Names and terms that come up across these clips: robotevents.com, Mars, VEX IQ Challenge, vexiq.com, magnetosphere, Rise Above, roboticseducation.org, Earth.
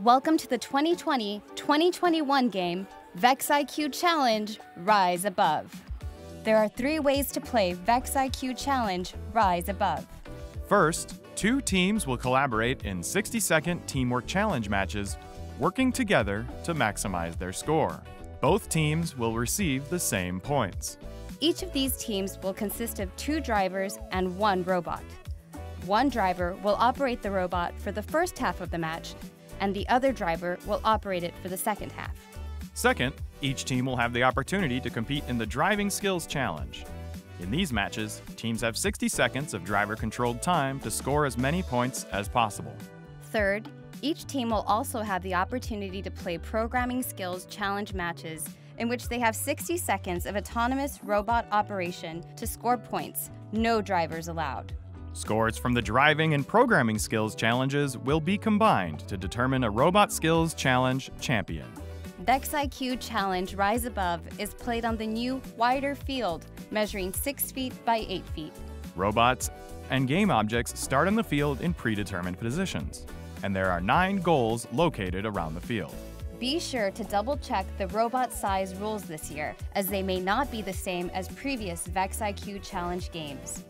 Welcome to the 2020-2021 game, VEX IQ Challenge, Rise Above. There are 3 ways to play VEX IQ Challenge, Rise Above. First, 2 teams will collaborate in 60-second teamwork challenge matches, working together to maximize their score. Both teams will receive the same points. Each of these teams will consist of 2 drivers and 1 robot. One driver will operate the robot for the first half of the match, and the other driver will operate it for the second half. Second, each team will have the opportunity to compete in the Driving Skills Challenge. In these matches, teams have 60 seconds of driver-controlled time to score as many points as possible. Third, each team will also have the opportunity to play Programming Skills Challenge matches in which they have 60 seconds of autonomous robot operation to score points, no drivers allowed. Scores from the Driving and Programming Skills Challenges will be combined to determine a Robot Skills Challenge champion. VEX IQ Challenge Rise Above is played on the new, wider field, measuring 6 feet by 8 feet. Robots and game objects start on the field in predetermined positions, and there are 9 goals located around the field. Be sure to double-check the robot size rules this year, as they may not be the same as previous VEX IQ Challenge games.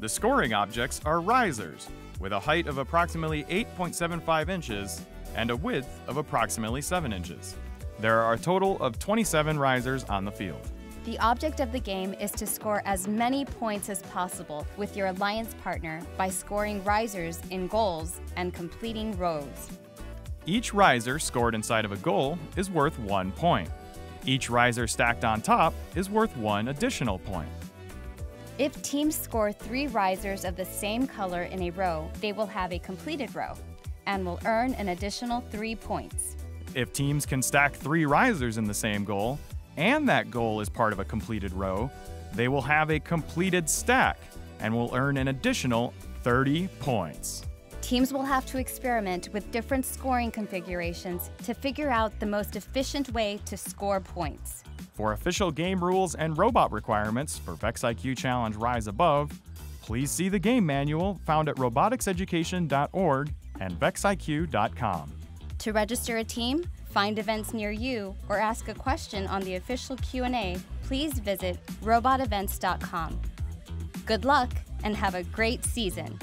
The scoring objects are risers, with a height of approximately 8.75 inches and a width of approximately 7 inches. There are a total of 27 risers on the field. The object of the game is to score as many points as possible with your alliance partner by scoring risers in goals and completing rows. Each riser scored inside of a goal is worth 1 point. Each riser stacked on top is worth 1 additional point. If teams score 3 risers of the same color in a row, they will have a completed row and will earn an additional 3 points. If teams can stack 3 risers in the same goal, and that goal is part of a completed row, they will have a completed stack and will earn an additional 30 points. Teams will have to experiment with different scoring configurations to figure out the most efficient way to score points. For official game rules and robot requirements for VEX IQ Challenge Rise Above, please see the game manual found at roboticseducation.org and vexiq.com. To register a team, find events near you, or ask a question on the official Q&A, please visit robotevents.com. Good luck and have a great season!